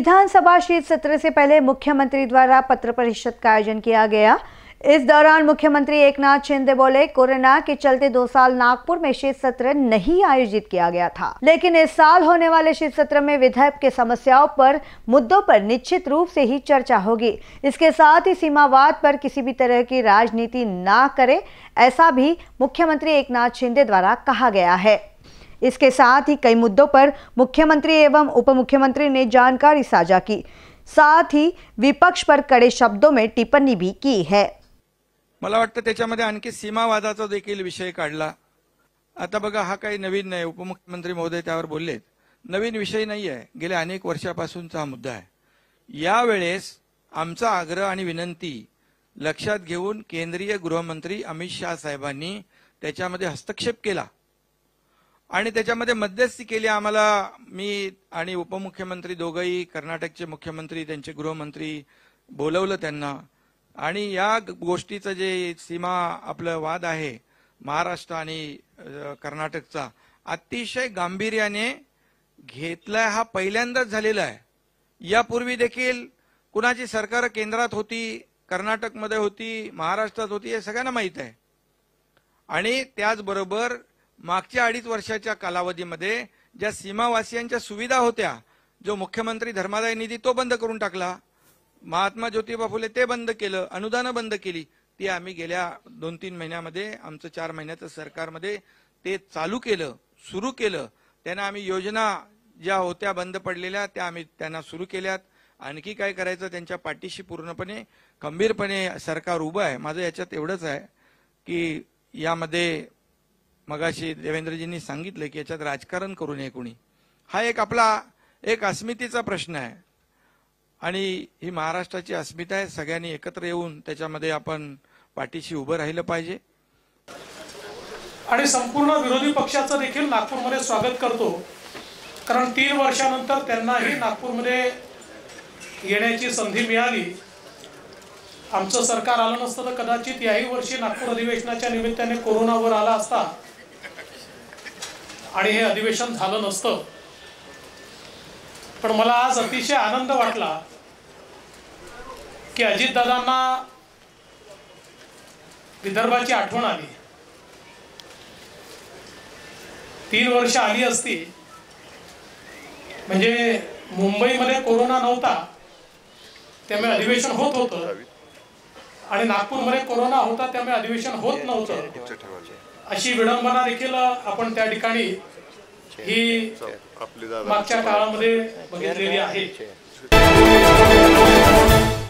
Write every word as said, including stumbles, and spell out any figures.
विधानसभा शीत सत्र से पहले मुख्यमंत्री द्वारा पत्र परिषद का आयोजन किया गया। इस दौरान मुख्यमंत्री एकनाथ शिंदे बोले, कोरोना के चलते दो साल नागपुर में शीत सत्र नहीं आयोजित किया गया था, लेकिन इस साल होने वाले शीत सत्र में विदर्भ के समस्याओं पर, मुद्दों पर निश्चित रूप से ही चर्चा होगी। इसके साथ ही सीमावाद पर किसी भी तरह की राजनीति ना करे, ऐसा भी मुख्यमंत्री एकनाथ शिंदे द्वारा कहा गया है। इसके साथ ही कई मुद्दों पर मुख्यमंत्री एवं उप मुख्यमंत्री ने जानकारी साझा की, साथ ही विपक्ष पर कड़े शब्दों में टिप्पणी भी की है। मला वाटतं त्याच्यामध्ये आणखी सीमावादाचा देखील विषय काढला। आता बघा, हा काही नवीन नाही, उपमुख्यमंत्री महोदय त्यावर बोललेत, नवीन विषय नाही आहे, गेल्या अनेक वर्षापासूनचा हा मुद्दा आहे। यावेळेस आमचा आग्रह आणि विनंती लक्षात घेऊन केंद्रीय गृहमंत्री अमित शाह साहेबांनी त्याच्यामध्ये हस्तक्षेप केला आणि त्याच्यामध्ये मध्यस्थी केली। आम्हाला, मी आणि उपमुख्यमंत्री दोघेही, कर्नाटकचे मुख्यमंत्री, त्यांचे गृहमंत्री बोलवलं त्यांना, आणि या गोष्टीचं जे सीमा आपला वाद आहे महाराष्ट्र आणि कर्नाटकचा, अतिशय गांभीर्याने घेतला। हा पहिल्यांदाच झालेला आहे। यापूर्वी देखील कुणाची सरकार केंद्रात होती, कर्नाटक मध्ये होती, महाराष्ट्रात होती, हे सगळ्यांना माहित आहे। आणि त्याचबरोबर मागच्या अडीच वर्षाच्या कालावधीमध्ये ज्या सीमावासियांच्या सुविधा होत्या, जो मुख्यमंत्री धर्मादाय निधी तो बंद करून टाकला, महात्मा ज्योतिबा फुले ते बंद केलं, अनुदान बंद केली, ती आम्ही गेल्या दोन तीन महिन्यामध्ये, आमचं चार महिन्याचं सरकारमध्ये ते चालू केलं, सुरू केलं। त्यांना आम्ही योजना ज्या होत्या बंद पडलेल्या त्या आम्ही त्यांना सुरू केल्यात। आणखी काय करायचं त्यांच्या पाठीशी पूर्णपणे खंबीरपणे सरकार उभं आहे। माझं याच्यात एवढंच आहे की यामध्ये मगाशी देवेंद्रजींनी सांगितलं की याच्यात राजकारण करू नये कोणी। हा एक आपला एक अस्मितेचा प्रश्न आहे आणि ही महाराष्ट्राची अस्मिता आहे। सगळ्यांनी एकत्र येऊन त्याच्यामध्ये आपण पाठीशी उभं राहिलं पाहिजे। आणि संपूर्ण विरोधी पक्षाचं देखील नागपूरमध्ये स्वागत करतो, कारण तीन वर्षानंतर त्यांनाही नागपूरमध्ये येण्याची संधी मिळाली। आमचं सरकार आलं नसतं तर कदाचित याही वर्षी नागपूर अधिवेशनाच्या निमित्ताने कोरोनावर आला असता आणि हे अधिवेशन झालं नसतं। पण मला आज अतिशय आनंद वाटला की अजितदादांना विदर्भाची आठवण आली। तीन वर्ष आली असती म्हणजे मुंबईमध्ये कोरोना नव्हता, त्यामुळे अधिवेशन होत होतं, आणि नागपूरमध्ये कोरोना होता त्यामुळे अधिवेशन होत नव्हतं। अशी विडंबना देखील आपण त्या ठिकाणी ही मागच्या काळामध्ये बघितलेली आहे।